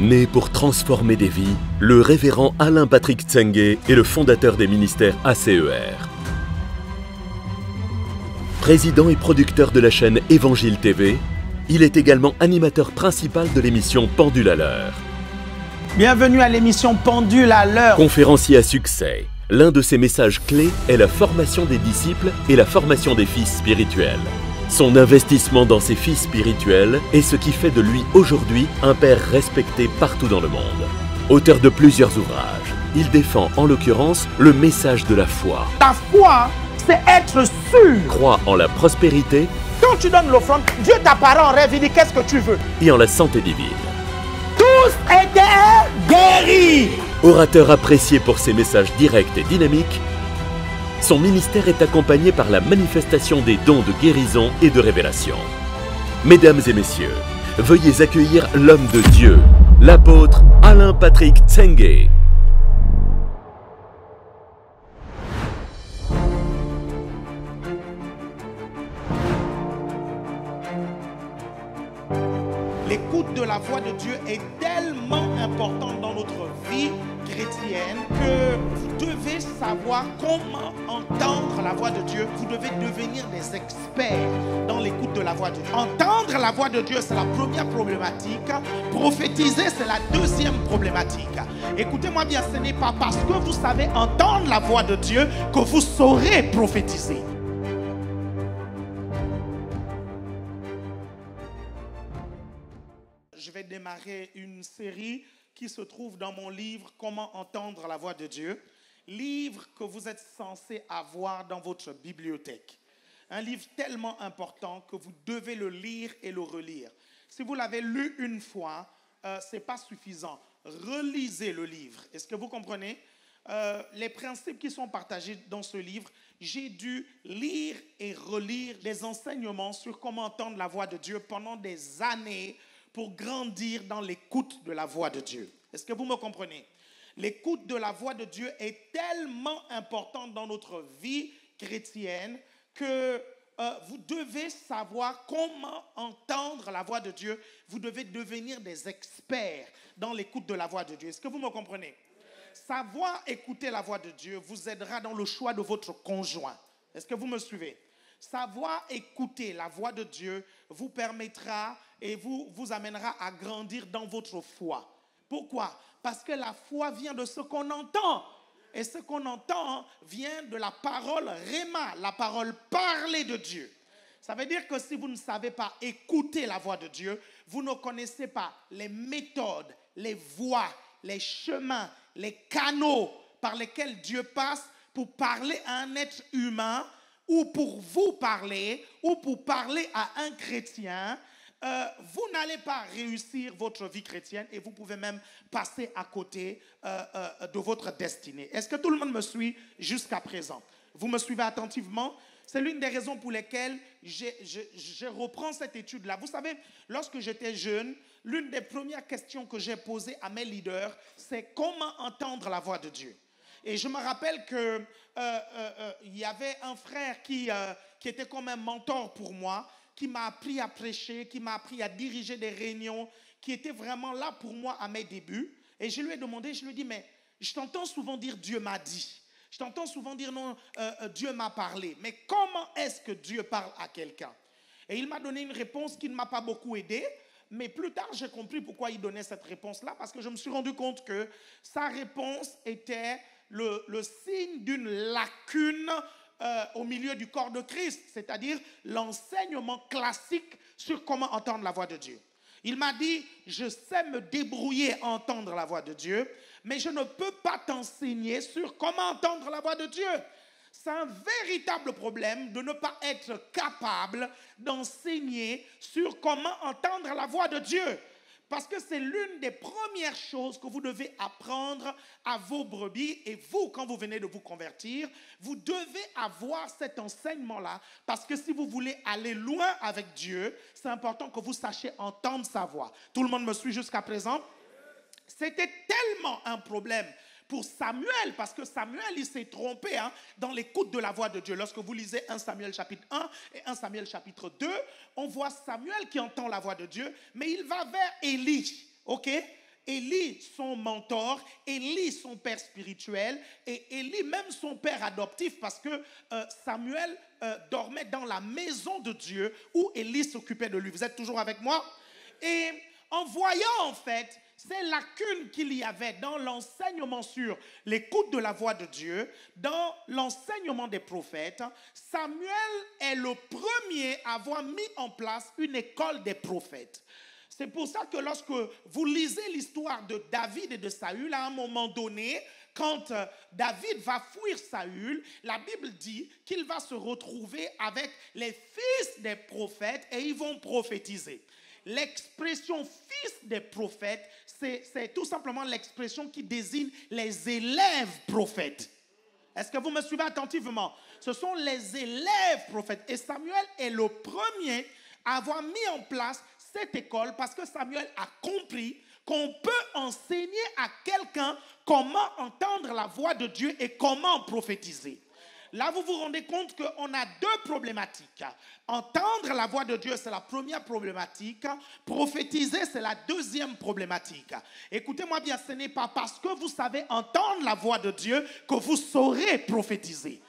Né pour transformer des vies, le révérend Alain Patrick Tsengue est le fondateur des ministères ACER. Président et producteur de la chaîne Évangile TV, il est également animateur principal de l'émission Pendule à l'heure. Bienvenue à l'émission Pendule à l'heure. Conférencier à succès, l'un de ses messages clés est la formation des disciples et la formation des fils spirituels. Son investissement dans ses fils spirituels est ce qui fait de lui aujourd'hui un père respecté partout dans le monde. Auteur de plusieurs ouvrages, il défend en l'occurrence le message de la foi. La foi, c'est être sûr. Croit en la prospérité. Quand tu donnes l'offrande, Dieu t'apparaît en rêve, il dit qu'est-ce que tu veux. Et en la santé divine. Tous étaient guéris. Orateur apprécié pour ses messages directs et dynamiques, son ministère est accompagné par la manifestation des dons de guérison et de révélation. Mesdames et messieurs, veuillez accueillir l'homme de Dieu, l'apôtre Alain Patrick Tsengue. L'écoute de la voix de Dieu est tellement importante dans notre vie chrétienne que vous devez savoir comment entendre la voix de Dieu. Vous devez devenir des experts dans l'écoute de la voix de Dieu. Entendre la voix de Dieu, c'est la première problématique. Prophétiser, c'est la deuxième problématique. Écoutez-moi bien, ce n'est pas parce que vous savez entendre la voix de Dieu que vous saurez prophétiser. Je vais démarrer une série qui se trouve dans mon livre « Comment entendre la voix de Dieu », livre que vous êtes censé avoir dans votre bibliothèque. Un livre tellement important que vous devez le lire et le relire. Si vous l'avez lu une fois, ce n'est pas suffisant. Relisez le livre. Est-ce que vous comprenez? Les principes qui sont partagés dans ce livre, j'ai dû lire et relire des enseignements sur comment entendre la voix de Dieu pendant des années, pour grandir dans l'écoute de la voix de Dieu. Est-ce que vous me comprenez? L'écoute de la voix de Dieu est tellement importante dans notre vie chrétienne que vous devez savoir comment entendre la voix de Dieu. Vous devez devenir des experts dans l'écoute de la voix de Dieu. Est-ce que vous me comprenez? Savoir écouter la voix de Dieu vous aidera dans le choix de votre conjoint. Est-ce que vous me suivez? Savoir écouter la voix de Dieu vous permettra et vous amènera à grandir dans votre foi. Pourquoi? Parce que la foi vient de ce qu'on entend. Et ce qu'on entend vient de la parole rhéma, la parole parlée de Dieu. Ça veut dire que si vous ne savez pas écouter la voix de Dieu, vous ne connaissez pas les méthodes, les voies, les chemins, les canaux par lesquels Dieu passe pour parler à un être humain, ou pour vous parler, ou pour parler à un chrétien, vous n'allez pas réussir votre vie chrétienne et vous pouvez même passer à côté de votre destinée. Est-ce que tout le monde me suit jusqu'à présent? Vous me suivez attentivement? C'est l'une des raisons pour lesquelles je reprends cette étude-là. Vous savez, lorsque j'étais jeune, l'une des premières questions que j'ai posées à mes leaders, c'est comment entendre la voix de Dieu? Et je me rappelle qu'il y avait un frère qui était comme un mentor pour moi, qui m'a appris à prêcher, qui m'a appris à diriger des réunions, qui était vraiment là pour moi à mes débuts. Et je lui ai demandé, je lui ai dit, mais je t'entends souvent dire Dieu m'a dit. Je t'entends souvent dire non, Dieu m'a parlé. Mais comment est-ce que Dieu parle à quelqu'un? Et il m'a donné une réponse qui ne m'a pas beaucoup aidé. Mais plus tard, j'ai compris pourquoi il donnait cette réponse-là, parce que je me suis rendu compte que sa réponse était le signe d'une lacune au milieu du corps de Christ, c'est-à-dire l'enseignement classique sur comment entendre la voix de Dieu. Il m'a dit, je sais me débrouiller à entendre la voix de Dieu, mais je ne peux pas t'enseigner sur comment entendre la voix de Dieu. C'est un véritable problème de ne pas être capable d'enseigner sur comment entendre la voix de Dieu. Parce que c'est l'une des premières choses que vous devez apprendre à vos brebis. Et vous, quand vous venez de vous convertir, vous devez avoir cet enseignement-là. Parce que si vous voulez aller loin avec Dieu, c'est important que vous sachiez entendre sa voix. Tout le monde me suit jusqu'à présent? C'était tellement un problème pour Samuel, parce que Samuel, il s'est trompé dans l'écoute de la voix de Dieu. Lorsque vous lisez 1 Samuel chapitre 1 et 1 Samuel chapitre 2, on voit Samuel qui entend la voix de Dieu, mais il va vers Élie, ok? Élie, son mentor, Élie, son père spirituel, et Élie, même son père adoptif, parce que Samuel dormait dans la maison de Dieu où Élie s'occupait de lui. Vous êtes toujours avec moi? Et en voyant en fait ces lacunes qu'il y avait dans l'enseignement sur l'écoute de la voix de Dieu, dans l'enseignement des prophètes, Samuel est le premier à avoir mis en place une école des prophètes. C'est pour ça que lorsque vous lisez l'histoire de David et de Saül, à un moment donné, quand David va fuir Saül, la Bible dit qu'il va se retrouver avec les fils des prophètes et ils vont prophétiser. L'expression « fils des prophètes », c'est tout simplement l'expression qui désigne les élèves prophètes. Est-ce que vous me suivez attentivement? Ce sont les élèves prophètes. Et Samuel est le premier à avoir mis en place cette école parce que Samuel a compris qu'on peut enseigner à quelqu'un comment entendre la voix de Dieu et comment prophétiser. Là, vous vous rendez compte qu'on a deux problématiques. Entendre la voix de Dieu, c'est la première problématique. Prophétiser, c'est la deuxième problématique. Écoutez-moi bien, ce n'est pas parce que vous savez entendre la voix de Dieu que vous saurez prophétiser.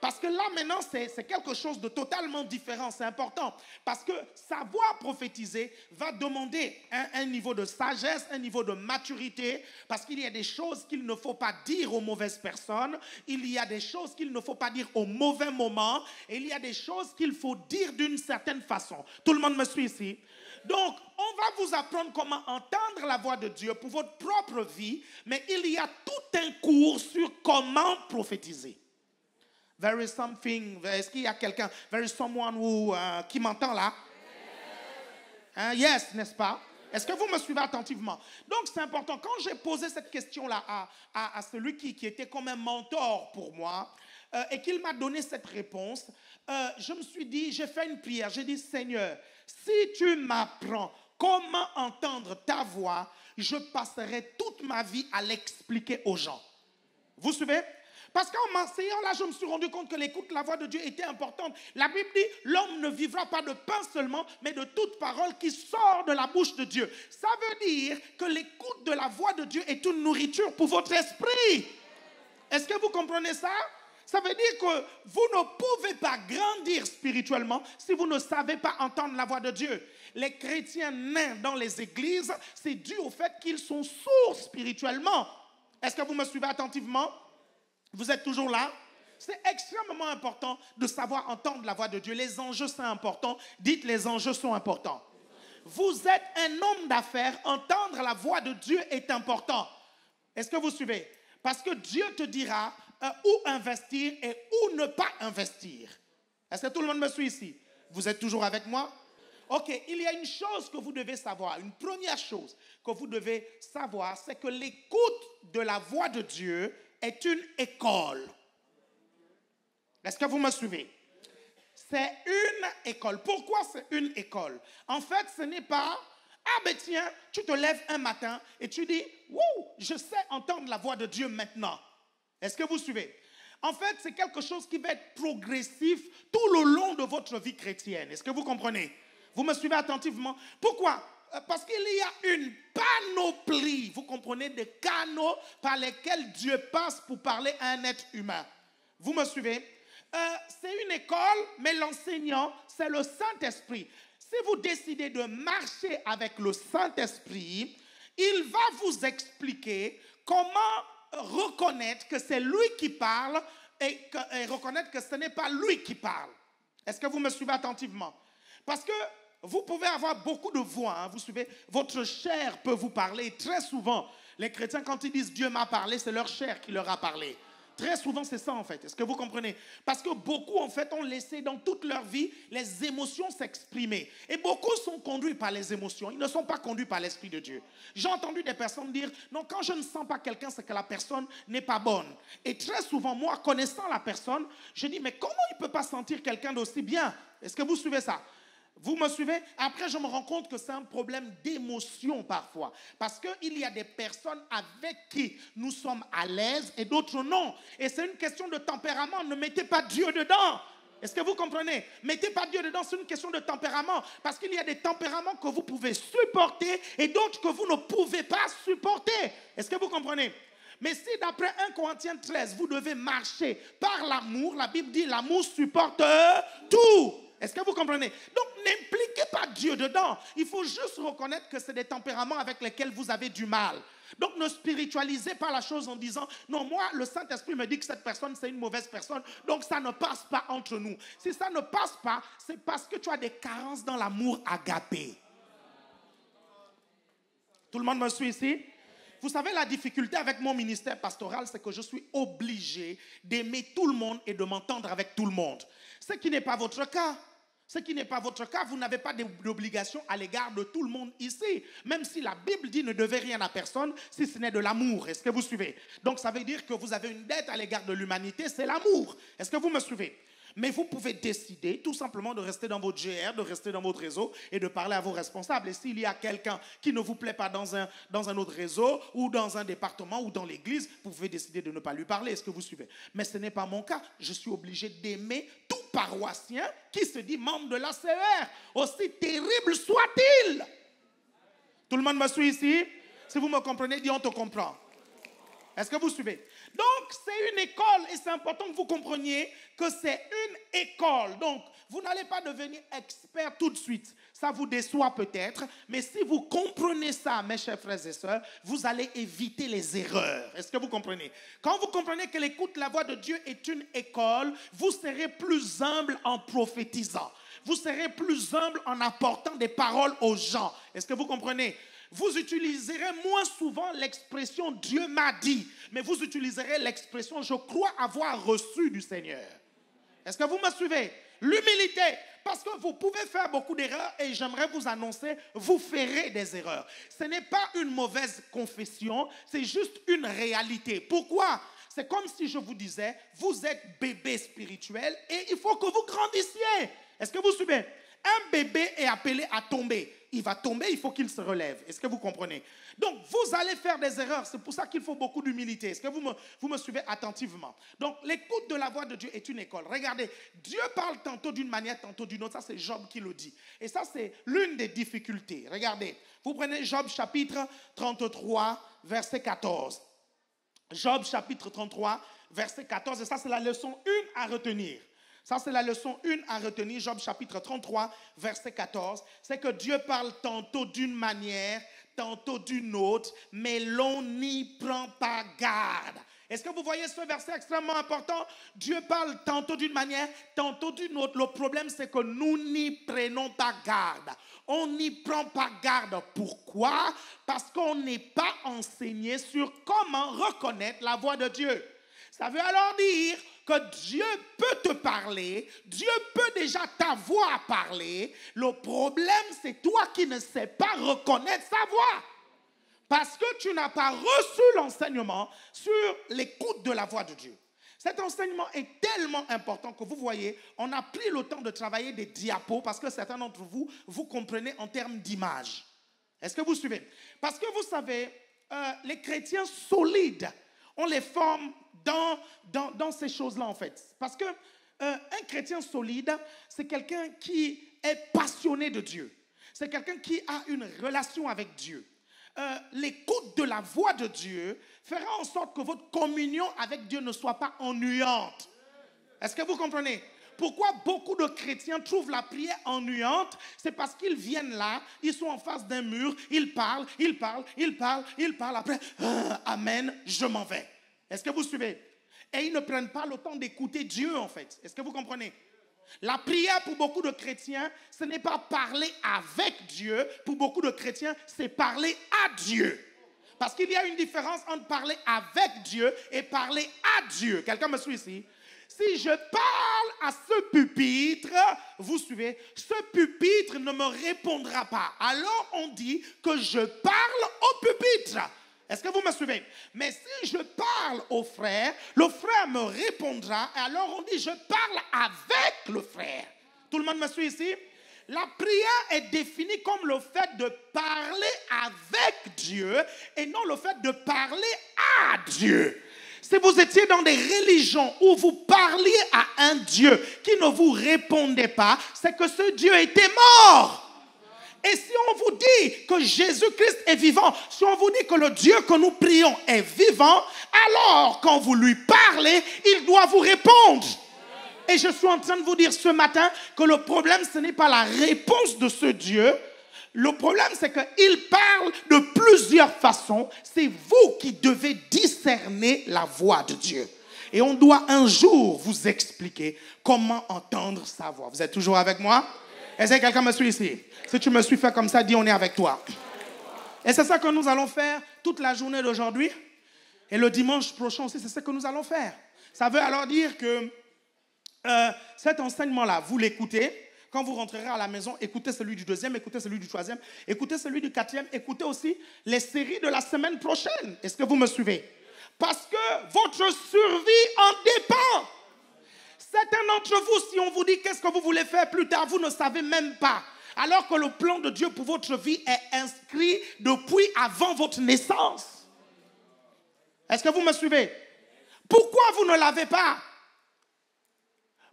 Parce que là, maintenant, c'est quelque chose de totalement différent. C'est important. Parce que savoir prophétiser va demander un niveau de sagesse, un niveau de maturité. Parce qu'il y a des choses qu'il ne faut pas dire aux mauvaises personnes. Il y a des choses qu'il ne faut pas dire au mauvais moment. Et il y a des choses qu'il faut dire d'une certaine façon. Tout le monde me suit ici? Donc, on va vous apprendre comment entendre la voix de Dieu pour votre propre vie. Mais il y a tout un cours sur comment prophétiser. There is something. Est-ce qu'il y a quelqu'un? There is someone who, qui m'entend là? Hein, yes, n'est-ce pas? Est-ce que vous me suivez attentivement? Donc c'est important. Quand j'ai posé cette question-là à celui qui était comme un mentor pour moi et qu'il m'a donné cette réponse, je me suis dit, j'ai fait une prière. J'ai dit, Seigneur, si tu m'apprends comment entendre ta voix, je passerai toute ma vie à l'expliquer aux gens. Vous suivez? Parce qu'en m'enseignant là, je me suis rendu compte que l'écoute de la voix de Dieu était importante. La Bible dit, l'homme ne vivra pas de pain seulement, mais de toute parole qui sort de la bouche de Dieu. Ça veut dire que l'écoute de la voix de Dieu est une nourriture pour votre esprit. Est-ce que vous comprenez ça? Ça veut dire que vous ne pouvez pas grandir spirituellement si vous ne savez pas entendre la voix de Dieu. Les chrétiens nains dans les églises, c'est dû au fait qu'ils sont sourds spirituellement. Est-ce que vous me suivez attentivement? Vous êtes toujours là? C'est extrêmement important de savoir entendre la voix de Dieu. Les enjeux sont importants. Dites, les enjeux sont importants. Vous êtes un homme d'affaires. Entendre la voix de Dieu est important. Est-ce que vous suivez? Parce que Dieu te dira où investir et où ne pas investir. Est-ce que tout le monde me suit ici? Vous êtes toujours avec moi? Ok, il y a une chose que vous devez savoir. Une première chose que vous devez savoir, c'est que l'écoute de la voix de Dieu est une école. Est-ce que vous me suivez? C'est une école. Pourquoi c'est une école? En fait, ce n'est pas, ah ben tiens, tu te lèves un matin et tu dis, wow, je sais entendre la voix de Dieu maintenant. Est-ce que vous suivez? En fait, c'est quelque chose qui va être progressif tout le long de votre vie chrétienne. Est-ce que vous comprenez? Vous me suivez attentivement. Pourquoi? Parce qu'il y a une panoplie, vous comprenez, des canaux par lesquels Dieu passe pour parler à un être humain. Vous me suivez? C'est une école, mais l'enseignant, c'est le Saint-Esprit. Si vous décidez de marcher avec le Saint-Esprit, il va vous expliquer comment reconnaître que c'est lui qui parle et reconnaître que ce n'est pas lui qui parle. Est-ce que vous me suivez attentivement? Parce que vous pouvez avoir beaucoup de voix, hein, vous suivez. Votre chair peut vous parler. Très souvent, les chrétiens, quand ils disent « Dieu m'a parlé », c'est leur chair qui leur a parlé. Très souvent, c'est ça, en fait. Est-ce que vous comprenez? Parce que beaucoup, en fait, ont laissé dans toute leur vie les émotions s'exprimer. Et beaucoup sont conduits par les émotions. Ils ne sont pas conduits par l'Esprit de Dieu. J'ai entendu des personnes dire « Non, quand je ne sens pas quelqu'un, c'est que la personne n'est pas bonne. » Et très souvent, moi, connaissant la personne, je dis « Mais comment il ne peut pas sentir quelqu'un d'aussi bien ?» Est-ce que vous suivez ça? Vous me suivez? Après, je me rends compte que c'est un problème d'émotion parfois. Parce qu'il y a des personnes avec qui nous sommes à l'aise et d'autres non. Et c'est une question de tempérament. Ne mettez pas Dieu dedans. Est-ce que vous comprenez? Mettez pas Dieu dedans, c'est une question de tempérament. Parce qu'il y a des tempéraments que vous pouvez supporter et d'autres que vous ne pouvez pas supporter. Est-ce que vous comprenez? Mais si d'après 1 Corinthiens 13, vous devez marcher par l'amour, la Bible dit l'amour supporte tout. Est-ce que vous comprenez? Donc n'impliquez pas Dieu dedans. Il faut juste reconnaître que c'est des tempéraments avec lesquels vous avez du mal. Donc ne spiritualisez pas la chose en disant « Non, moi, le Saint-Esprit me dit que cette personne, c'est une mauvaise personne, donc ça ne passe pas entre nous. » Si ça ne passe pas, c'est parce que tu as des carences dans l'amour agapé. Tout le monde me suit ici? Vous savez, la difficulté avec mon ministère pastoral, c'est que je suis obligé d'aimer tout le monde et de m'entendre avec tout le monde. Ce qui n'est pas votre cas. Ce qui n'est pas votre cas, vous n'avez pas d'obligation à l'égard de tout le monde ici. Même si la Bible dit ne devez rien à personne, si ce n'est de l'amour. Est-ce que vous suivez? Donc ça veut dire que vous avez une dette à l'égard de l'humanité, c'est l'amour. Est-ce que vous me suivez? Mais vous pouvez décider tout simplement de rester dans votre GR, de rester dans votre réseau et de parler à vos responsables. Et s'il y a quelqu'un qui ne vous plaît pas dans un autre réseau ou dans un département ou dans l'église, vous pouvez décider de ne pas lui parler. Est-ce que vous suivez? Mais ce n'est pas mon cas. Je suis obligé d'aimer tout paroissien qui se dit membre de l'ACER. Aussi terrible soit-il. Tout le monde me suit ici? Si vous me comprenez, dis on te comprend. Est-ce que vous suivez? Donc, c'est une école et c'est important que vous compreniez que c'est une école. Donc, vous n'allez pas devenir expert tout de suite. Ça vous déçoit peut-être, mais si vous comprenez ça, mes chers frères et sœurs, vous allez éviter les erreurs. Est-ce que vous comprenez? Quand vous comprenez que l'écoute de la voix de Dieu est une école, vous serez plus humble en prophétisant. Vous serez plus humble en apportant des paroles aux gens. Est-ce que vous comprenez? Vous utiliserez moins souvent l'expression « Dieu m'a dit », mais vous utiliserez l'expression « Je crois avoir reçu du Seigneur ». Est-ce que vous me suivez? L'humilité, parce que vous pouvez faire beaucoup d'erreurs et j'aimerais vous annoncer, vous ferez des erreurs. Ce n'est pas une mauvaise confession, c'est juste une réalité. Pourquoi? C'est comme si je vous disais, vous êtes bébé spirituel et il faut que vous grandissiez. Est-ce que vous suivez? Un bébé est appelé à tomber. Il va tomber, il faut qu'il se relève. Est-ce que vous comprenez? Donc, vous allez faire des erreurs. C'est pour ça qu'il faut beaucoup d'humilité. Est-ce que vous me suivez attentivement? Donc, l'écoute de la voix de Dieu est une école. Regardez, Dieu parle tantôt d'une manière, tantôt d'une autre. Ça, c'est Job qui le dit. Et ça, c'est l'une des difficultés. Regardez, vous prenez Job chapitre 33, verset 14. Job chapitre 33, verset 14. Et ça, c'est la leçon 1 à retenir. Ça, c'est la leçon 1 à retenir, Job chapitre 33, verset 14. C'est que Dieu parle tantôt d'une manière, tantôt d'une autre, mais l'on n'y prend pas garde. Est-ce que vous voyez ce verset extrêmement important? Dieu parle tantôt d'une manière, tantôt d'une autre. Le problème, c'est que nous n'y prenons pas garde. On n'y prend pas garde. Pourquoi? Parce qu'on n'est pas enseigné sur comment reconnaître la voix de Dieu. Ça veut alors dire que Dieu peut te parler, Dieu peut déjà t'avoir parlé. Le problème, c'est toi qui ne sais pas reconnaître sa voix. Parce que tu n'as pas reçu l'enseignement sur l'écoute de la voix de Dieu. Cet enseignement est tellement important que vous voyez, on a pris le temps de travailler des diapos parce que certains d'entre vous, vous comprenez en termes d'image. Est-ce que vous suivez? Parce que vous savez, les chrétiens solides, on les forme dans ces choses-là, en fait. Parce qu'un chrétien solide, c'est quelqu'un qui est passionné de Dieu. C'est quelqu'un qui a une relation avec Dieu. L'écoute de la voix de Dieu fera en sorte que votre communion avec Dieu ne soit pas ennuyante. Est-ce que vous comprenez? Pourquoi beaucoup de chrétiens trouvent la prière ennuyante? C'est parce qu'ils viennent là, ils sont en face d'un mur, ils parlent, ils parlent, ils parlent, ils parlent. Après, amen, je m'en vais. Est-ce que vous suivez? Et ils ne prennent pas le temps d'écouter Dieu, en fait. Est-ce que vous comprenez? La prière pour beaucoup de chrétiens, ce n'est pas parler avec Dieu. Pour beaucoup de chrétiens, c'est parler à Dieu. Parce qu'il y a une différence entre parler avec Dieu et parler à Dieu. Quelqu'un me suit ici? Si je parle à ce pupitre, vous suivez, ce pupitre ne me répondra pas. Alors on dit que je parle au pupitre. Est-ce que vous me suivez? Mais si je parle au frère, le frère me répondra. Alors on dit je parle avec le frère. Tout le monde me suit ici? La prière est définie comme le fait de parler avec Dieu et non le fait de parler à Dieu. Si vous étiez dans des religions où vous parliez à un Dieu qui ne vous répondait pas, c'est que ce Dieu était mort. Et si on vous dit que Jésus-Christ est vivant, si on vous dit que le Dieu que nous prions est vivant, alors quand vous lui parlez, il doit vous répondre. Et je suis en train de vous dire ce matin que le problème, ce n'est pas la réponse de ce Dieu. Le problème, c'est qu'il parle de plusieurs façons. C'est vous qui devez discerner la voix de Dieu. Et on doit un jour vous expliquer comment entendre sa voix. Vous êtes toujours avec moi? Est-ce que quelqu'un me suit ici? Si tu me suis fait comme ça, dis on est avec toi. Et c'est ça que nous allons faire toute la journée d'aujourd'hui. Et le dimanche prochain aussi, c'est ce que nous allons faire. Ça veut alors dire que cet enseignement-là, vous l'écoutez. Quand vous rentrerez à la maison, écoutez celui du deuxième, écoutez celui du troisième, écoutez celui du quatrième, écoutez aussi les séries de la semaine prochaine. Est-ce que vous me suivez? Parce que votre survie en dépend. Certains d'entre vous, si on vous dit qu'est-ce que vous voulez faire plus tard, vous ne savez même pas. Alors que le plan de Dieu pour votre vie est inscrit depuis avant votre naissance. Est-ce que vous me suivez? Pourquoi vous ne l'avez pas?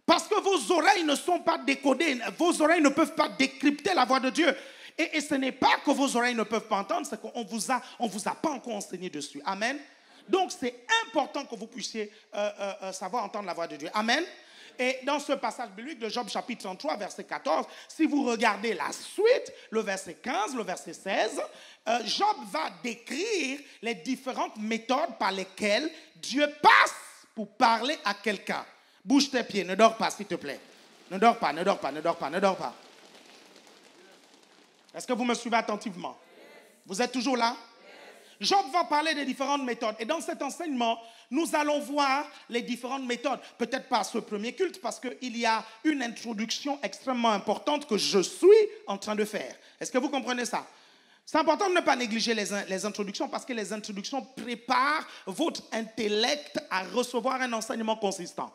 Parce que vos oreilles ne sont pas décodées, vos oreilles ne peuvent pas décrypter la voix de Dieu. Et ce n'est pas que vos oreilles ne peuvent pas entendre, c'est qu'on ne vous a pas encore enseigné dessus. Amen. Donc c'est important que vous puissiez savoir entendre la voix de Dieu. Amen. Et dans ce passage biblique de Job chapitre 33, verset 14, si vous regardez la suite, le verset 15, le verset 16, Job va décrire les différentes méthodes par lesquelles Dieu passe pour parler à quelqu'un. Bouge tes pieds, ne dors pas, s'il te plaît. Ne dors pas, ne dors pas, ne dors pas, ne dors pas. Est-ce que vous me suivez attentivement? Vous êtes toujours là? Job va parler des différentes méthodes. Et dans cet enseignement, nous allons voir les différentes méthodes. Peut-être pas ce premier culte, parce qu'il y a une introduction extrêmement importante que je suis en train de faire. Est-ce que vous comprenez ça? C'est important de ne pas négliger les introductions parce que les introductions préparent votre intellect à recevoir un enseignement consistant.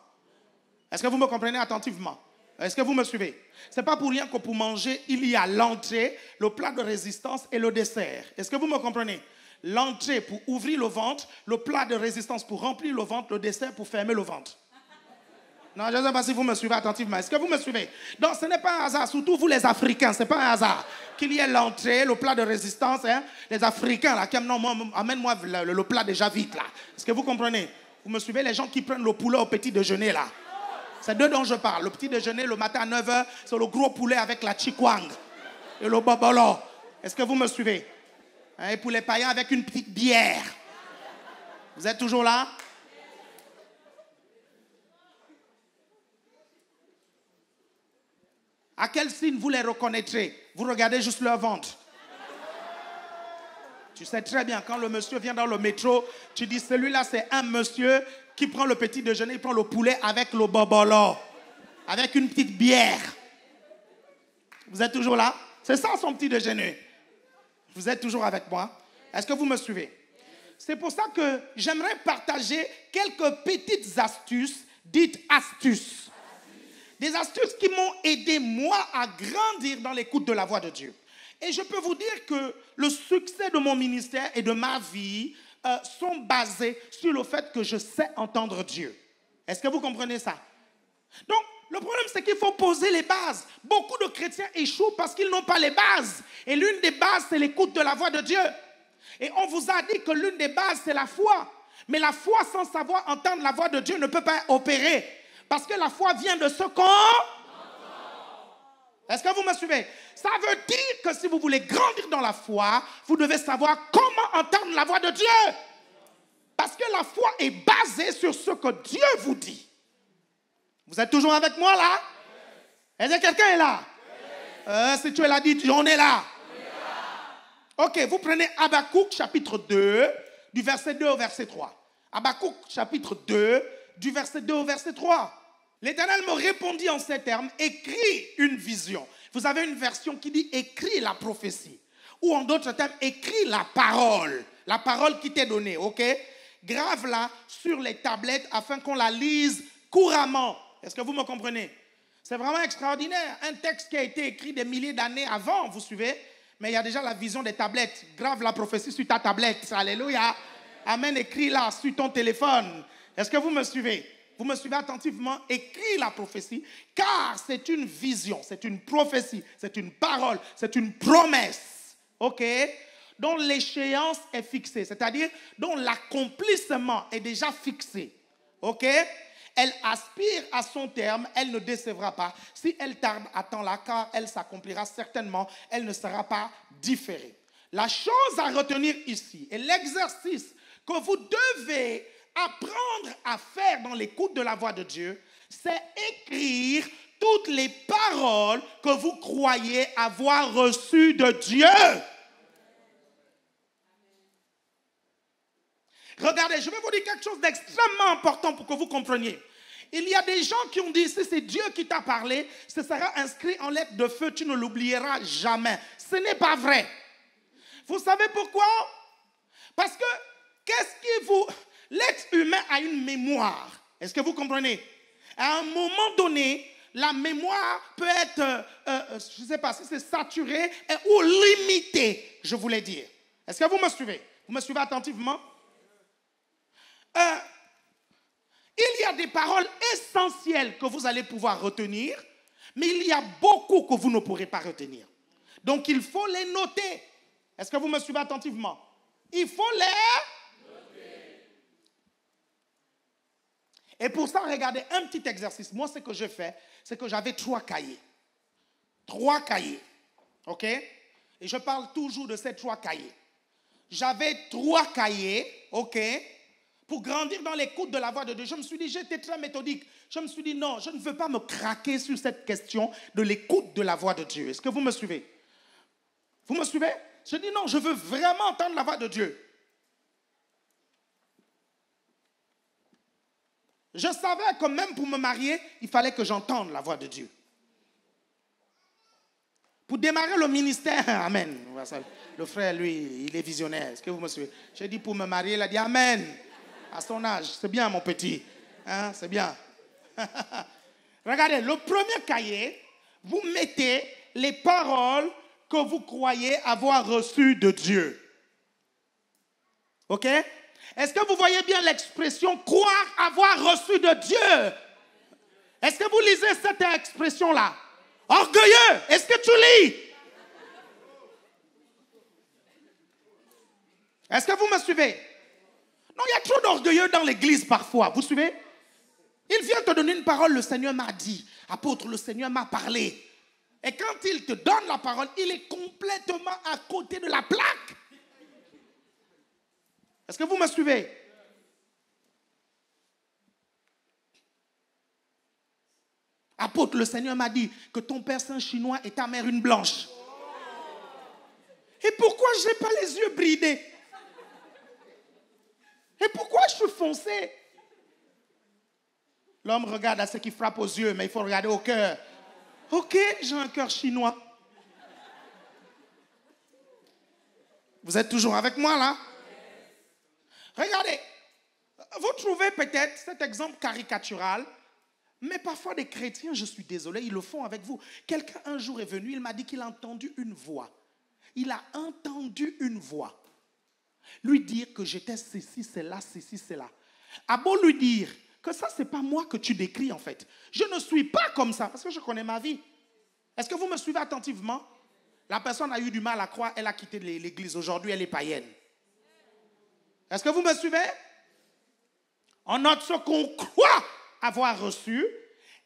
Est-ce que vous me comprenez attentivement? Est-ce que vous me suivez? Ce n'est pas pour rien que pour manger, il y a l'entrée, le plat de résistance et le dessert. Est-ce que vous me comprenez? L'entrée pour ouvrir le ventre, le plat de résistance pour remplir le ventre, le dessert pour fermer le ventre. Non, je ne sais pas si vous me suivez attentivement. Est-ce que vous me suivez? Donc, ce n'est pas un hasard, surtout vous les Africains, ce n'est pas un hasard qu'il y ait l'entrée, le plat de résistance. Hein? Les Africains, là, non, amène-moi le plat déjà vite, là. Est-ce que vous comprenez? Vous me suivez? Les gens qui prennent le poulet au petit déjeuner, là. C'est d'eux dont je parle. Le petit déjeuner, le matin à 9 h, c'est le gros poulet avec la chikwang et le bobolo. Est-ce que vous me suivez? Et pour les païens, avec une petite bière. Vous êtes toujours là? À quel signe vous les reconnaîtrez? Vous regardez juste leur ventre. Tu sais très bien, quand le monsieur vient dans le métro, tu dis, celui-là, c'est un monsieur qui prend le petit déjeuner, il prend le poulet avec le bobolo, avec une petite bière. Vous êtes toujours là? C'est ça son petit déjeuner. Vous êtes toujours avec moi? Est-ce que vous me suivez? C'est pour ça que j'aimerais partager quelques petites astuces, dites astuces. Des astuces qui m'ont aidé, moi, à grandir dans l'écoute de la voix de Dieu. Et je peux vous dire que le succès de mon ministère et de ma vie sont basés sur le fait que je sais entendre Dieu. Est-ce que vous comprenez ça? Donc, le problème, c'est qu'il faut poser les bases. Beaucoup de chrétiens échouent parce qu'ils n'ont pas les bases. Et l'une des bases, c'est l'écoute de la voix de Dieu. Et on vous a dit que l'une des bases, c'est la foi. Mais la foi sans savoir entendre la voix de Dieu ne peut pas opérer. Parce que la foi vient de ce qu'on... Est-ce que vous me suivez? Ça veut dire que si vous voulez grandir dans la foi, vous devez savoir comment entendre la voix de Dieu. Parce que la foi est basée sur ce que Dieu vous dit. Vous êtes toujours avec moi là? Oui. Est-ce que quelqu'un est là? Oui. Si tu es là, dis, on est là. Oui. Ok, vous prenez Habacuc chapitre 2, du verset 2 au verset 3. Habacuc chapitre 2, du verset 2 au verset 3. L'Éternel me répondit en ces termes, écris une vision. Vous avez une version qui dit écris la prophétie. Ou en d'autres termes, écris la parole qui t'est donnée, ok? Grave-la sur les tablettes afin qu'on la lise couramment. Est-ce que vous me comprenez? C'est vraiment extraordinaire. Un texte qui a été écrit des milliers d'années avant, vous suivez? Mais il y a déjà la vision des tablettes. Grave la prophétie sur ta tablette. Alléluia. Amen, écris là sur ton téléphone. Est-ce que vous me suivez? Vous me suivez attentivement. Écris la prophétie, car c'est une vision, c'est une prophétie, c'est une parole, c'est une promesse. OK? Dont l'échéance est fixée, c'est-à-dire dont l'accomplissement est déjà fixé. OK? Elle aspire à son terme, elle ne décevra pas. Si elle tarde, attends-la, car elle s'accomplira certainement, elle ne sera pas différée. La chose à retenir ici, et l'exercice que vous devez apprendre à faire dans l'écoute de la voix de Dieu, c'est écrire toutes les paroles que vous croyez avoir reçues de Dieu. Regardez, je vais vous dire quelque chose d'extrêmement important pour que vous compreniez. Il y a des gens qui ont dit, si c'est Dieu qui t'a parlé, ce sera inscrit en lettres de feu, tu ne l'oublieras jamais. Ce n'est pas vrai. Vous savez pourquoi? Parce que, qu'est-ce qui vous... L'être humain a une mémoire. Est-ce que vous comprenez? À un moment donné, la mémoire peut être, je ne sais pas si c'est saturée ou limitée, je voulais dire. Est-ce que vous me suivez? Vous me suivez attentivement? Il y a des paroles essentielles que vous allez pouvoir retenir, mais il y a beaucoup que vous ne pourrez pas retenir. Donc il faut les noter. Est-ce que vous me suivez attentivement? Il faut les noter. Et pour ça, regardez un petit exercice. Moi, ce que je fais, c'est que j'avais 3 cahiers. 3 cahiers. OK? Et je parle toujours de ces 3 cahiers. J'avais 3 cahiers. OK? Pour grandir dans l'écoute de la voix de Dieu, je me suis dit, j'étais très méthodique. Je me suis dit, non, je ne veux pas me craquer sur cette question de l'écoute de la voix de Dieu. Est-ce que vous me suivez? Vous me suivez? Je dis, non, je veux vraiment entendre la voix de Dieu. Je savais que même pour me marier, il fallait que j'entende la voix de Dieu. Pour démarrer le ministère, amen. Le frère, lui, il est visionnaire. Est-ce que vous me suivez? J'ai dit, pour me marier, il a dit, amen. À son âge, c'est bien mon petit, hein, c'est bien. Regardez, le premier cahier, vous mettez les paroles que vous croyez avoir reçues de Dieu. OK? Est-ce que vous voyez bien l'expression « croire avoir reçu de Dieu » ? Est-ce que vous lisez cette expression-là ? Orgueilleux, est-ce que tu lis ? Est-ce que vous me suivez ? Non, il y a trop d'orgueilleux dans l'église parfois. Vous suivez? Il vient te donner une parole, le Seigneur m'a dit. Apôtre, le Seigneur m'a parlé. Et quand il te donne la parole, il est complètement à côté de la plaque. Est-ce que vous me suivez? Apôtre, le Seigneur m'a dit que ton père c'est un chinois et ta mère une blanche. Et pourquoi je n'ai pas les yeux bridés? Et pourquoi je suis foncé? L'homme regarde à ce qui frappe aux yeux, mais il faut regarder au cœur. OK, j'ai un cœur chinois. Vous êtes toujours avec moi, là? Regardez, vous trouvez peut-être cet exemple caricatural, mais parfois des chrétiens, je suis désolé, ils le font avec vous. Quelqu'un un jour est venu, il m'a dit qu'il a entendu une voix. Il a entendu une voix. Lui dire que j'étais ceci, cela, ceci, cela. À beau lui dire que ça, c'est pas moi que tu décris en fait. Je ne suis pas comme ça parce que je connais ma vie. Est-ce que vous me suivez attentivement? La personne a eu du mal à croire, elle a quitté l'église. Aujourd'hui, elle est païenne. Est-ce que vous me suivez? On note ce qu'on croit avoir reçu.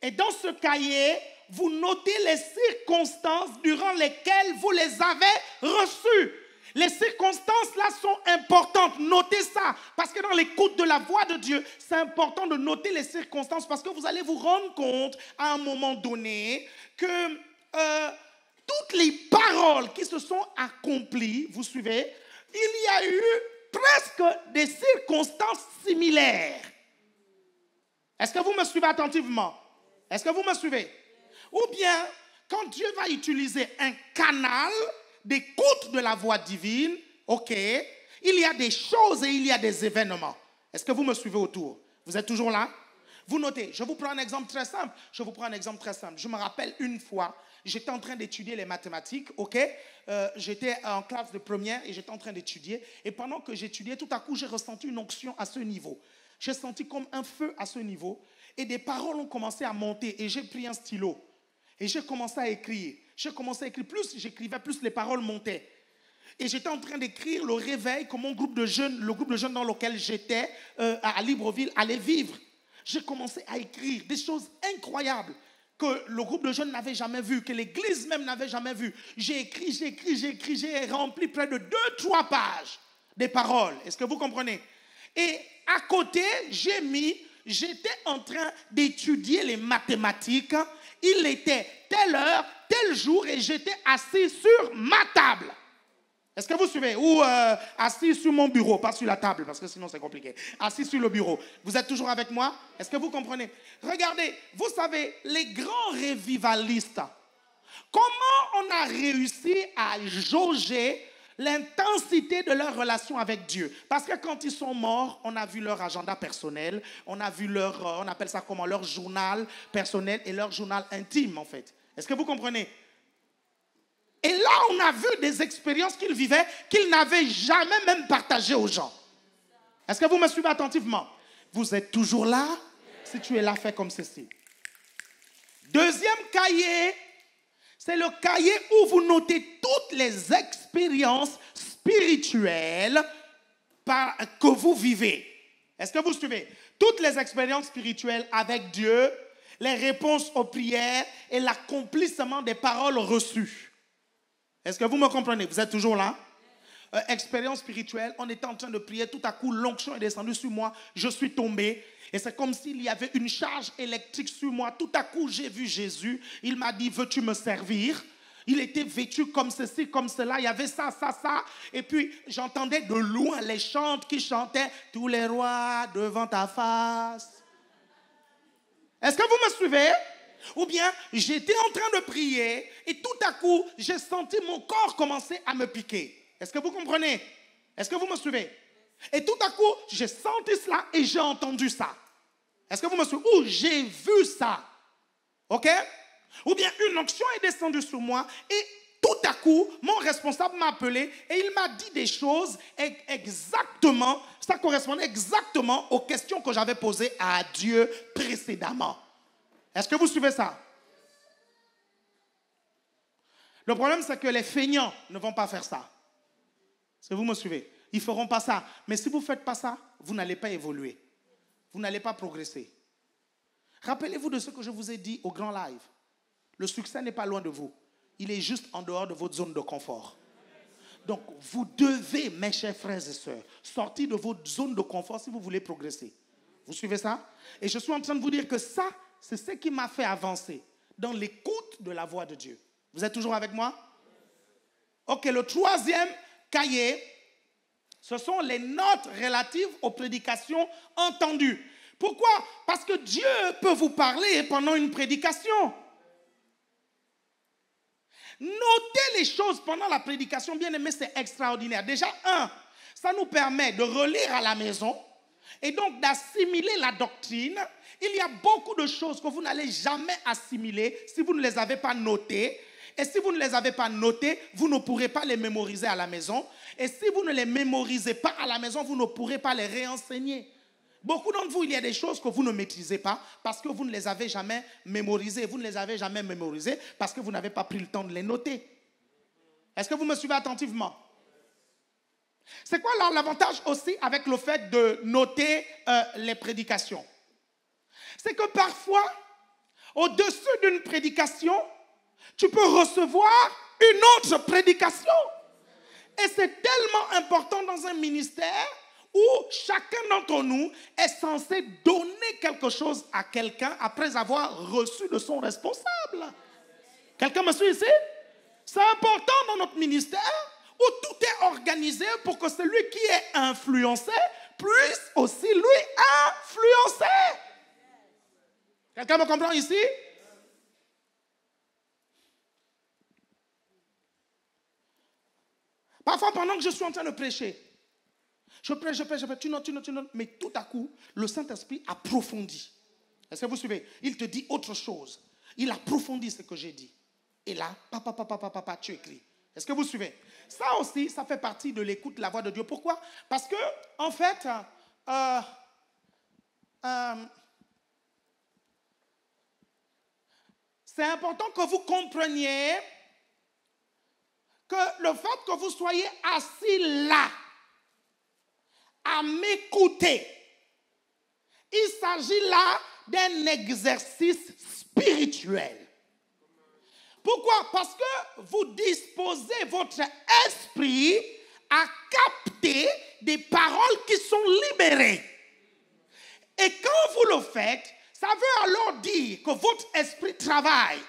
Et dans ce cahier, vous notez les circonstances durant lesquelles vous les avez reçues. Les circonstances là sont importantes, notez ça, parce que dans l'écoute de la voix de Dieu, c'est important de noter les circonstances, parce que vous allez vous rendre compte à un moment donné que toutes les paroles qui se sont accomplies, vous suivez, il y a eu presque des circonstances similaires. Est-ce que vous me suivez attentivement? Est-ce que vous me suivez? Ou bien, quand Dieu va utiliser un canal d'écoute de la voix divine, OK, il y a des choses et il y a des événements. Est-ce que vous me suivez autour? Vous êtes toujours là? Vous notez, je vous prends un exemple très simple. Je me rappelle une fois, j'étais en train d'étudier les mathématiques, ok? J'étais en classe de première et j'étais en train d'étudier. Et pendant que j'étudiais, tout à coup, j'ai ressenti une onction à ce niveau. J'ai senti comme un feu à ce niveau. Et des paroles ont commencé à monter. Et j'ai pris un stylo. Et j'ai commencé à écrire. Plus j'écrivais, plus les paroles montaient. Et j'étais en train d'écrire le réveil que mon groupe de jeunes, le groupe de jeunes dans lequel j'étais à Libreville, allait vivre. J'ai commencé à écrire des choses incroyables que le groupe de jeunes n'avait jamais vues, que l'église même n'avait jamais vues. J'ai écrit, j'ai rempli près de 2-3 pages des paroles. Est-ce que vous comprenez? Et à côté, j'étais en train d'étudier les mathématiques. Il était telle heure, tel jour, et j'étais assis sur ma table. Est-ce que vous suivez? Ou assis sur mon bureau, pas sur la table, parce que sinon c'est compliqué. Assis sur le bureau. Vous êtes toujours avec moi? Est-ce que vous comprenez? Regardez, vous savez, les grands revivalistes, comment on a réussi à jauger l'intensité de leur relation avec Dieu? Parce que quand ils sont morts, on a vu leur agenda personnel, on a vu leur, on appelle ça comment, leur journal personnel et leur journal intime, en fait. Est-ce que vous comprenez? Et là, on a vu des expériences qu'ils vivaient qu'ils n'avaient jamais même partagées aux gens. Est-ce que vous me suivez attentivement? Vous êtes toujours là? Si tu es là, fais comme ceci. Deuxième cahier, c'est le cahier où vous notez toutes les expériences spirituelles que vous vivez. Est-ce que vous suivez? Toutes les expériences spirituelles avec Dieu, les réponses aux prières et l'accomplissement des paroles reçues. Est-ce que vous me comprenez? Vous êtes toujours là? Expérience spirituelle, on était en train de prier, tout à coup l'onction est descendue sur moi, je suis tombé et c'est comme s'il y avait une charge électrique sur moi. Tout à coup j'ai vu Jésus, il m'a dit « veux-tu me servir ?» Il était vêtu comme ceci, comme cela, il y avait ça, ça, ça. Et puis j'entendais de loin les chants qui chantaient « tous les rois devant ta face ». Est-ce que vous me suivez? Ou bien, j'étais en train de prier et tout à coup, j'ai senti mon corps commencer à me piquer. Est-ce que vous comprenez? Est-ce que vous me suivez? Et tout à coup, j'ai senti cela et j'ai entendu ça. Est-ce que vous me suivez? Ou j'ai vu ça. OK? Ou bien, une onction est descendue sur moi et tout à coup, mon responsable m'a appelé et il m'a dit des choses exactement, ça correspondait exactement aux questions que j'avais posées à Dieu précédemment. Est-ce que vous suivez ça? Le problème, c'est que les feignants ne vont pas faire ça. Est-ce que vous me suivez? Ils ne feront pas ça. Mais si vous ne faites pas ça, vous n'allez pas évoluer. Vous n'allez pas progresser. Rappelez-vous de ce que je vous ai dit au grand live. Le succès n'est pas loin de vous. Il est juste en dehors de votre zone de confort. Donc, vous devez, mes chers frères et sœurs, sortir de votre zone de confort si vous voulez progresser. Vous suivez ça? Et je suis en train de vous dire que ça, c'est ce qui m'a fait avancer dans l'écoute de la voix de Dieu. Vous êtes toujours avec moi? Ok, le troisième cahier, ce sont les notes relatives aux prédications entendues. Pourquoi? Parce que Dieu peut vous parler pendant une prédication. Notez les choses pendant la prédication, bien aimé, c'est extraordinaire. Déjà, ça nous permet de relire à la maison et donc d'assimiler la doctrine. Il y a beaucoup de choses que vous n'allez jamais assimiler si vous ne les avez pas notées. Et si vous ne les avez pas notées, vous ne pourrez pas les mémoriser à la maison. Et si vous ne les mémorisez pas à la maison, vous ne pourrez pas les réenseigner. Beaucoup d'entre vous, il y a des choses que vous ne maîtrisez pas parce que vous ne les avez jamais mémorisées. Vous ne les avez jamais mémorisées parce que vous n'avez pas pris le temps de les noter. Est-ce que vous me suivez attentivement? C'est quoi l'avantage aussi avec le fait de noter les prédications? C'est que parfois, au-dessus d'une prédication, tu peux recevoir une autre prédication. Et c'est tellement important dans un ministère où chacun d'entre nous est censé donner quelque chose à quelqu'un après avoir reçu de son responsable. Quelqu'un me suit ici? C'est important dans notre ministère où tout est organisé pour que celui qui est influencé puisse aussi lui influencer. Quelqu'un me comprend ici? Parfois, pendant que je suis en train de prêcher, je prêche, tu notes, mais tout à coup, le Saint-Esprit approfondit. Est-ce que vous suivez? Il te dit autre chose. Il approfondit ce que j'ai dit. Et là, papa, tu écris. Est-ce que vous suivez? Ça aussi, ça fait partie de l'écoute de la voix de Dieu. Pourquoi? Parce que, en fait, c'est important que vous compreniez que le fait que vous soyez assis là, à m'écouter, il s'agit là d'un exercice spirituel. Pourquoi? Parce que vous disposez votre esprit à capter des paroles qui sont libérées. Et quand vous le faites, ça veut alors dire que votre esprit travaille.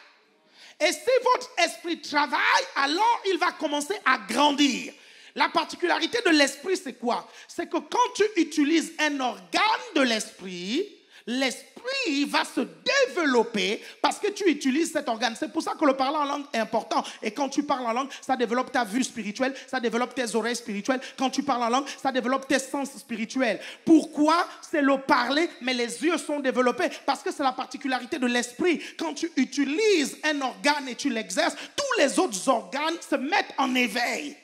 Et si votre esprit travaille, alors il va commencer à grandir. La particularité de l'esprit, c'est quoi? C'est que quand tu utilises un organe de l'esprit, l'esprit va se développer parce que tu utilises cet organe. C'est pour ça que le parler en langue est important. Et quand tu parles en langue, ça développe ta vue spirituelle, ça développe tes oreilles spirituelles. Quand tu parles en langue, ça développe tes sens spirituels. Pourquoi? C'est le parler, mais les yeux sont développés parce que c'est la particularité de l'esprit. Quand tu utilises un organe et tu l'exerces, tous les autres organes se mettent en éveil.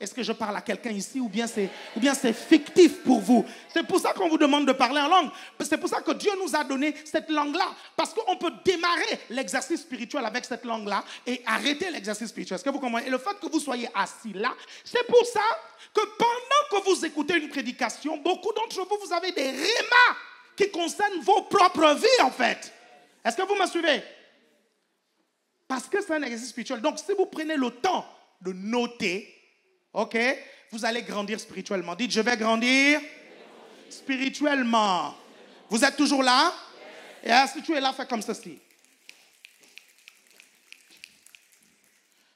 Est-ce que je parle à quelqu'un ici ou bien c'est fictif pour vous? C'est pour ça qu'on vous demande de parler en langue. C'est pour ça que Dieu nous a donné cette langue-là. Parce qu'on peut démarrer l'exercice spirituel avec cette langue-là et arrêter l'exercice spirituel. Est-ce que vous comprenez? Et le fait que vous soyez assis là, c'est pour ça que pendant que vous écoutez une prédication, beaucoup d'entre vous, vous avez des rémas qui concernent vos propres vies en fait. Est-ce que vous me suivez? Parce que c'est un exercice spirituel. Donc si vous prenez le temps de noter, ok, vous allez grandir spirituellement. Dites, je vais grandir spirituellement. Vous êtes toujours là? Et si tu es là, fais comme ceci.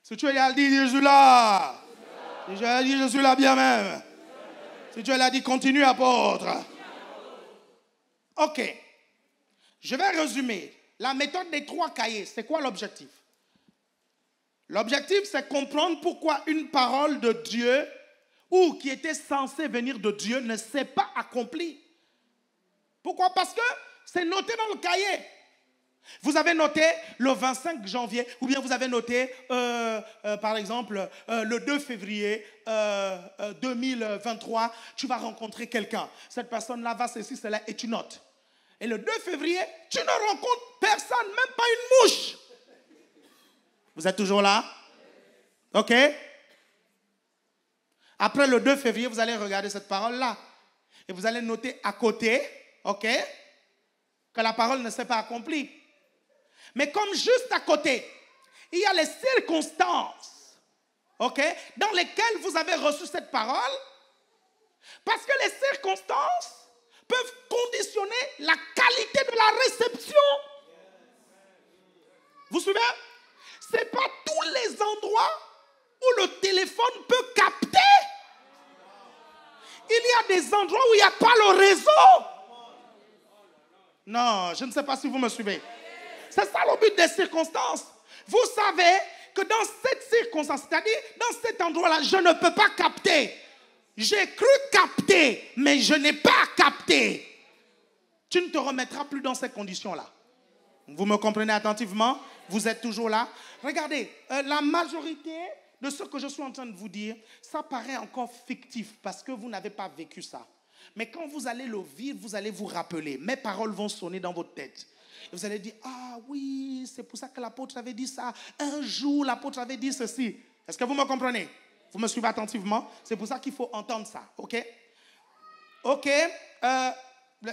Si tu es là, dis, je suis là. Si tu es là, dis, je suis là bien même. Si tu es là, dis, continue, apôtre. Ok, je vais résumer. La méthode des 3 cahiers, c'est quoi l'objectif? L'objectif, c'est comprendre pourquoi une parole de Dieu ou qui était censée venir de Dieu ne s'est pas accomplie. Pourquoi? Parce que c'est noté dans le cahier. Vous avez noté le 25 janvier ou bien vous avez noté, par exemple, le 2 février 2023, tu vas rencontrer quelqu'un. Cette personne-là va ceci, cela et tu notes. Et le 2 février, tu ne rencontres personne, même pas une mouche. Vous êtes toujours là? Ok? Après le 2 février, vous allez regarder cette parole-là. Et vous allez noter à côté, ok? Que la parole ne s'est pas accomplie. Mais comme juste à côté, il y a les circonstances, ok? Dans lesquelles vous avez reçu cette parole. Parce que les circonstances peuvent conditionner la qualité de la réception. Vous suivez? Ce n'est pas tous les endroits où le téléphone peut capter. Il y a des endroits où il n'y a pas le réseau. Non, je ne sais pas si vous me suivez. C'est ça le but des circonstances. Vous savez que dans cette circonstance, c'est-à-dire dans cet endroit-là, je ne peux pas capter. J'ai cru capter, mais je n'ai pas capté. Tu ne te remettras plus dans ces conditions-là. Vous me comprenez attentivement? Vous êtes toujours là? Regardez, la majorité de ce que je suis en train de vous dire, ça paraît encore fictif parce que vous n'avez pas vécu ça. Mais quand vous allez le vivre, vous allez vous rappeler. Mes paroles vont sonner dans votre tête. Et vous allez dire, ah oui, c'est pour ça que l'apôtre avait dit ça. Un jour, l'apôtre avait dit ceci. Est-ce que vous me comprenez? Vous me suivez attentivement? C'est pour ça qu'il faut entendre ça, ok? Ok,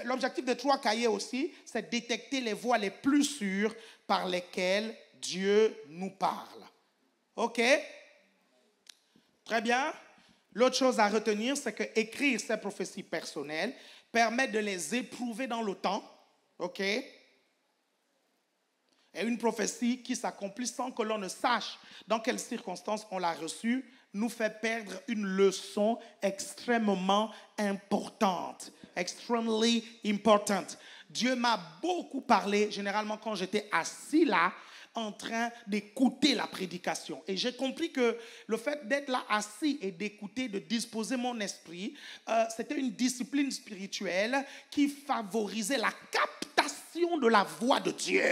l'objectif des 3 cahiers aussi, c'est détecter les voies les plus sûres par lesquelles Dieu nous parle. Ok? Très bien. L'autre chose à retenir, c'est que écrire ces prophéties personnelles permet de les éprouver dans le temps. Ok? Et une prophétie qui s'accomplit sans que l'on ne sache dans quelles circonstances on l'a reçue nous fait perdre une leçon extrêmement importante. Extremely important. Dieu m'a beaucoup parlé, généralement quand j'étais assis là, en train d'écouter la prédication. Et j'ai compris que le fait d'être là assis et d'écouter, de disposer mon esprit, c'était une discipline spirituelle qui favorisait la captation captation de la voix de Dieu.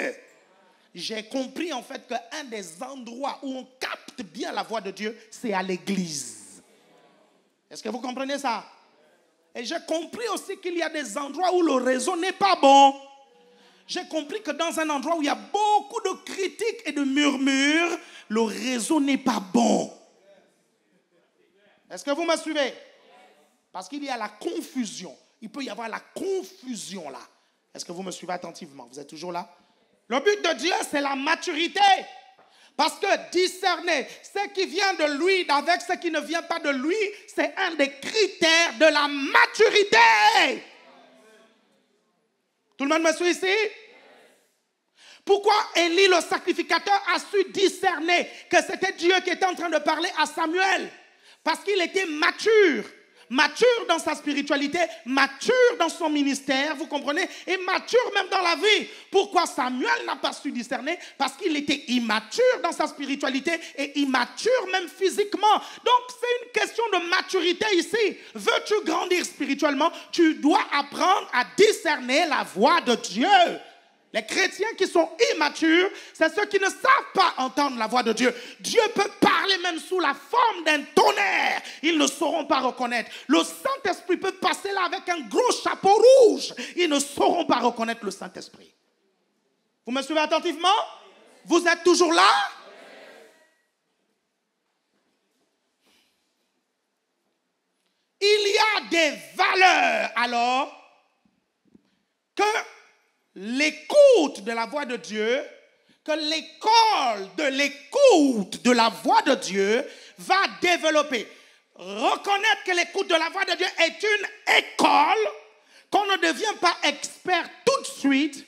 J'ai compris en fait qu'un des endroits où on capte bien la voix de Dieu, c'est à l'église. Est-ce que vous comprenez ça? Et j'ai compris aussi qu'il y a des endroits où le réseau n'est pas bon. J'ai compris que dans un endroit où il y a beaucoup de critiques et de murmures, le réseau n'est pas bon. Est-ce que vous me suivez? Parce qu'il y a la confusion. Il peut y avoir la confusion là. Est-ce que vous me suivez attentivement? Vous êtes toujours là? Le but de Dieu, c'est la maturité. Parce que discerner ce qui vient de lui avec ce qui ne vient pas de lui, c'est un des critères de la maturité. Tout le monde me suit ici? Pourquoi Élie le sacrificateur a su discerner que c'était Dieu qui était en train de parler à Samuel? Parce qu'il était mature. Mature dans sa spiritualité, mature dans son ministère, vous comprenez? Et mature même dans la vie. Pourquoi Samuel n'a pas su discerner? Parce qu'il était immature dans sa spiritualité et immature même physiquement. Donc c'est une question de maturité ici. Veux-tu grandir spirituellement? Tu dois apprendre à discerner la voix de Dieu. Les chrétiens qui sont immatures, c'est ceux qui ne savent pas entendre la voix de Dieu. Dieu peut parler même sous la forme d'un tonnerre. Ils ne sauront pas reconnaître. Le Saint-Esprit peut passer là avec un gros chapeau rouge. Ils ne sauront pas reconnaître le Saint-Esprit. Vous me suivez attentivement? Vous êtes toujours là? Il y a des valeurs alors que l'écoute de la voix de Dieu, que l'école de l'écoute de la voix de Dieu va développer. Reconnaître que l'écoute de la voix de Dieu est une école, qu'on ne devient pas expert tout de suite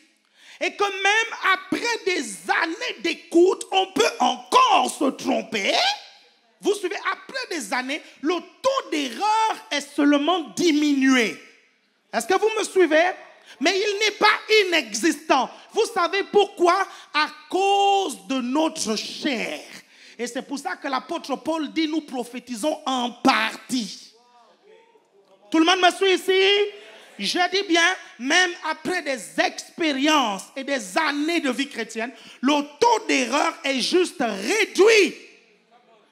et que même après des années d'écoute, on peut encore se tromper. Vous suivez, après des années, le taux d'erreur est seulement diminué. Est-ce que vous me suivez? Mais il n'est pas inexistant. Vous savez pourquoi? À cause de notre chair. Et c'est pour ça que l'apôtre Paul dit, nous prophétisons en partie. Tout le monde me suit ici? Je dis bien, même après des expériences et des années de vie chrétienne, le taux d'erreur est juste réduit.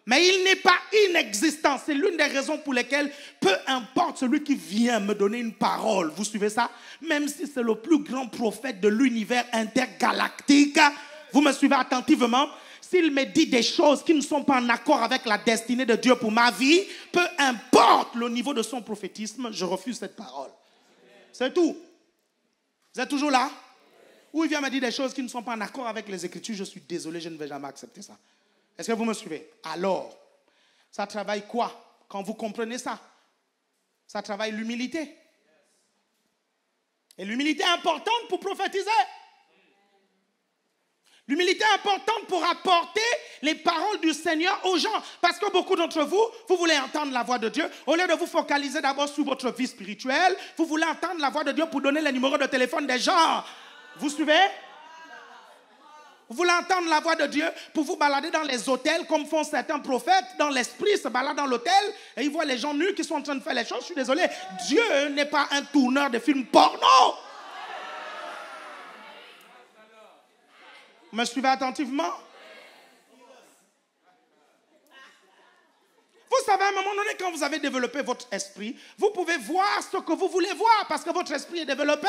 Mais il n'est pas inexistant. C'est l'une des raisons pour lesquelles, peu importe celui qui vient me donner une parole, vous suivez ça? Même si c'est le plus grand prophète de l'univers intergalactique, vous me suivez attentivement, s'il me dit des choses qui ne sont pas en accord avec la destinée de Dieu pour ma vie, peu importe le niveau de son prophétisme, je refuse cette parole. C'est tout. Vous êtes toujours là? Ou il vient me dire des choses qui ne sont pas en accord avec les Écritures, je suis désolé, je ne vais jamais accepter ça. Est-ce que vous me suivez? Alors, ça travaille quoi? Quand vous comprenez ça, ça travaille l'humilité. Et l'humilité est importante pour prophétiser. L'humilité est importante pour apporter les paroles du Seigneur aux gens. Parce que beaucoup d'entre vous, vous voulez entendre la voix de Dieu. Au lieu de vous focaliser d'abord sur votre vie spirituelle, vous voulez entendre la voix de Dieu pour donner les numéros de téléphone des gens. Vous suivez? Vous voulez entendre la voix de Dieu pour vous balader dans les hôtels comme font certains prophètes. Dans l'esprit, se baladent dans l'hôtel et ils voient les gens nus qui sont en train de faire les choses. Je suis désolé, Dieu n'est pas un tourneur de films porno. Me suivez attentivement. Vous savez, à un moment donné, quand vous avez développé votre esprit, vous pouvez voir ce que vous voulez voir parce que votre esprit est développé.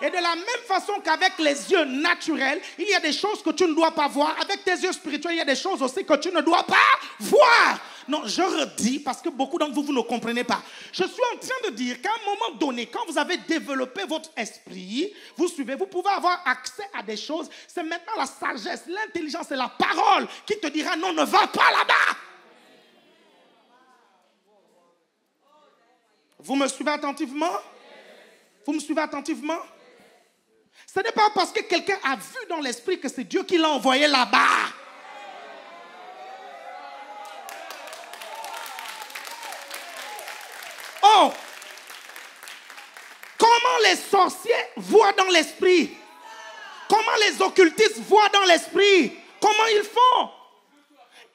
Et de la même façon qu'avec les yeux naturels, il y a des choses que tu ne dois pas voir. Avec tes yeux spirituels, il y a des choses aussi que tu ne dois pas voir. Non, je redis parce que beaucoup d'entre vous, vous ne comprenez pas. Je suis en train de dire qu'à un moment donné, quand vous avez développé votre esprit, vous suivez, vous pouvez avoir accès à des choses. C'est maintenant la sagesse, l'intelligence et la parole qui te dira non, ne va pas là-bas. Vous me suivez attentivement? Vous me suivez attentivement? Ce n'est pas parce que quelqu'un a vu dans l'esprit que c'est Dieu qui l'a envoyé là-bas. Oh! Comment les sorciers voient dans l'esprit? Comment les occultistes voient dans l'esprit? Comment ils font?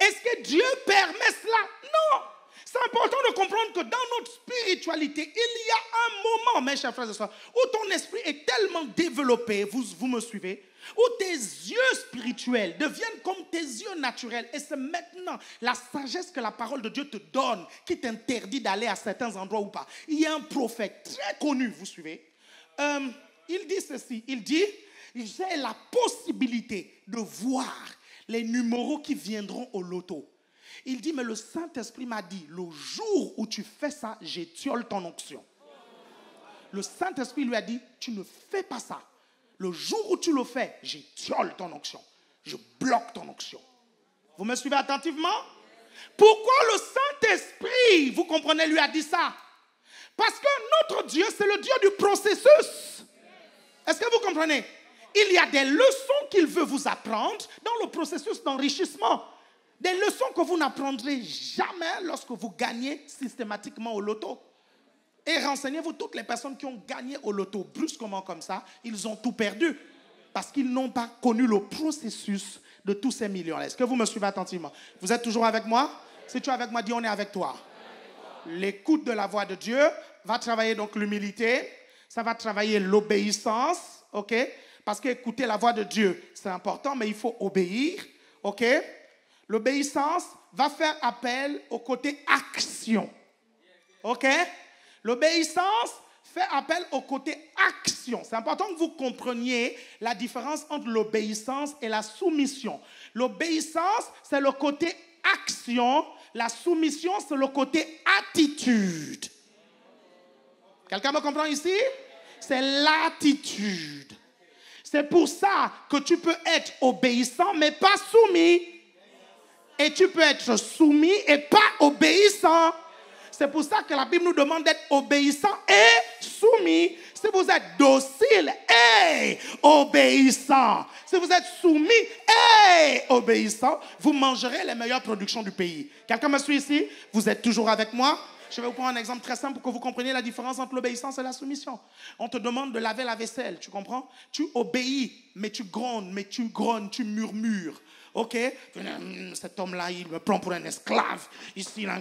Est-ce que Dieu permet cela? Non! C'est important de comprendre que dans notre spiritualité, il y a un moment, mes chers frères et sœurs, où ton esprit est tellement développé, vous me suivez, où tes yeux spirituels deviennent comme tes yeux naturels. Et c'est maintenant la sagesse que la parole de Dieu te donne qui t'interdit d'aller à certains endroits ou pas. Il y a un prophète très connu, vous suivez. Il dit ceci, il dit, j'ai la possibilité de voir les numéros qui viendront au loto. Il dit, mais le Saint-Esprit m'a dit, le jour où tu fais ça, j'étiole ton onction. Le Saint-Esprit lui a dit, tu ne fais pas ça. Le jour où tu le fais, j'étiole ton onction. Je bloque ton onction. Vous me suivez attentivement? Pourquoi le Saint-Esprit, vous comprenez, lui a dit ça? Parce que notre Dieu, c'est le Dieu du processus. Est-ce que vous comprenez? Il y a des leçons qu'il veut vous apprendre dans le processus d'enrichissement. Des leçons que vous n'apprendrez jamais lorsque vous gagnez systématiquement au loto. Et renseignez-vous, toutes les personnes qui ont gagné au loto brusquement comme ça, ils ont tout perdu parce qu'ils n'ont pas connu le processus de tous ces millions. Est-ce que vous me suivez attentivement? Vous êtes toujours avec moi? Si tu es avec moi, dis on est avec toi. L'écoute de la voix de Dieu va travailler donc l'humilité, ça va travailler l'obéissance, ok? Parce qu'écouter la voix de Dieu, c'est important, mais il faut obéir, ok? L'obéissance va faire appel au côté action. OK? L'obéissance fait appel au côté action. C'est important que vous compreniez la différence entre l'obéissance et la soumission. L'obéissance, c'est le côté action. La soumission, c'est le côté attitude. Quelqu'un me comprend ici? C'est l'attitude. C'est pour ça que tu peux être obéissant, mais pas soumis. Et tu peux être soumis et pas obéissant. C'est pour ça que la Bible nous demande d'être obéissant et soumis. Si vous êtes docile et obéissant, si vous êtes soumis et obéissant, vous mangerez les meilleures productions du pays. Quelqu'un me suit ici? Vous êtes toujours avec moi? Je vais vous prendre un exemple très simple pour que vous compreniez la différence entre l'obéissance et la soumission. On te demande de laver la vaisselle, tu comprends? Tu obéis, mais tu grondes, tu murmures. Ok, cet homme-là, il me prend pour un esclave. Ici, là.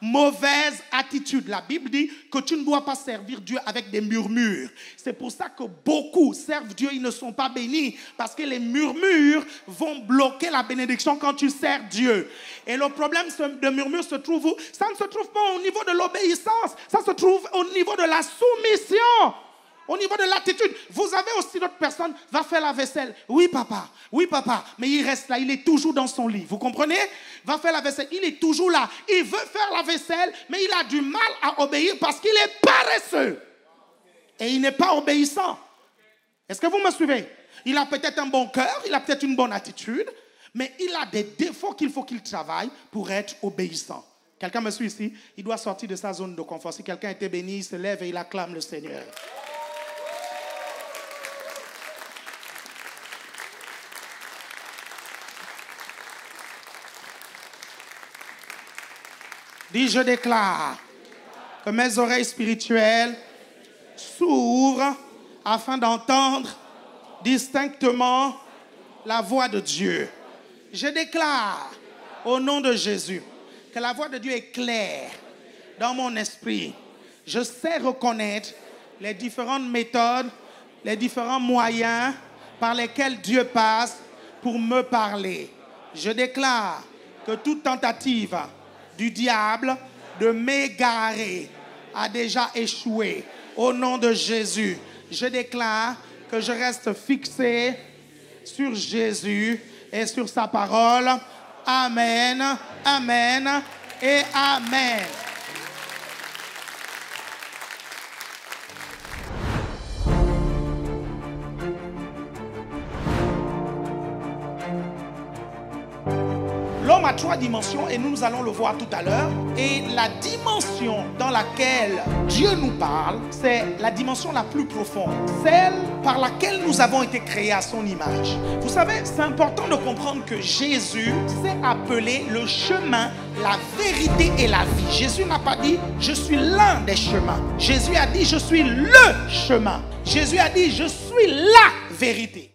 Mauvaise attitude. La Bible dit que tu ne dois pas servir Dieu avec des murmures. C'est pour ça que beaucoup servent Dieu, ils ne sont pas bénis. Parce que les murmures vont bloquer la bénédiction quand tu sers Dieu. Et le problème de murmure se trouve où? Ça ne se trouve pas au niveau de l'obéissance. Ça se trouve au niveau de la soumission. Au niveau de l'attitude, vous avez aussi d'autres personnes, va faire la vaisselle. Oui papa, mais il reste là, il est toujours dans son lit, vous comprenez? Va faire la vaisselle, il est toujours là, il veut faire la vaisselle, mais il a du mal à obéir parce qu'il est paresseux. Et il n'est pas obéissant. Est-ce que vous me suivez? Il a peut-être un bon cœur, il a peut-être une bonne attitude, mais il a des défauts qu'il faut qu'il travaille pour être obéissant. Quelqu'un me suit ici? Il doit sortir de sa zone de confort. Si quelqu'un était béni, il se lève et il acclame le Seigneur. Dis, je déclare que mes oreilles spirituelles s'ouvrent afin d'entendre distinctement la voix de Dieu. Je déclare au nom de Jésus que la voix de Dieu est claire dans mon esprit. Je sais reconnaître les différentes méthodes, les différents moyens par lesquels Dieu passe pour me parler. Je déclare que toute tentative du diable de m'égarer a déjà échoué. Au nom de Jésus, je déclare que je reste fixé sur Jésus et sur sa parole. Amen, amen et amen. À trois dimensions et nous allons le voir tout à l'heure. Et la dimension dans laquelle Dieu nous parle, c'est la dimension la plus profonde, celle par laquelle nous avons été créés à son image. Vous savez, c'est important de comprendre que Jésus s'est appelé le chemin, la vérité et la vie. Jésus n'a pas dit « je suis l'un des chemins ». Jésus a dit « je suis le chemin ». Jésus a dit « je suis la vérité ».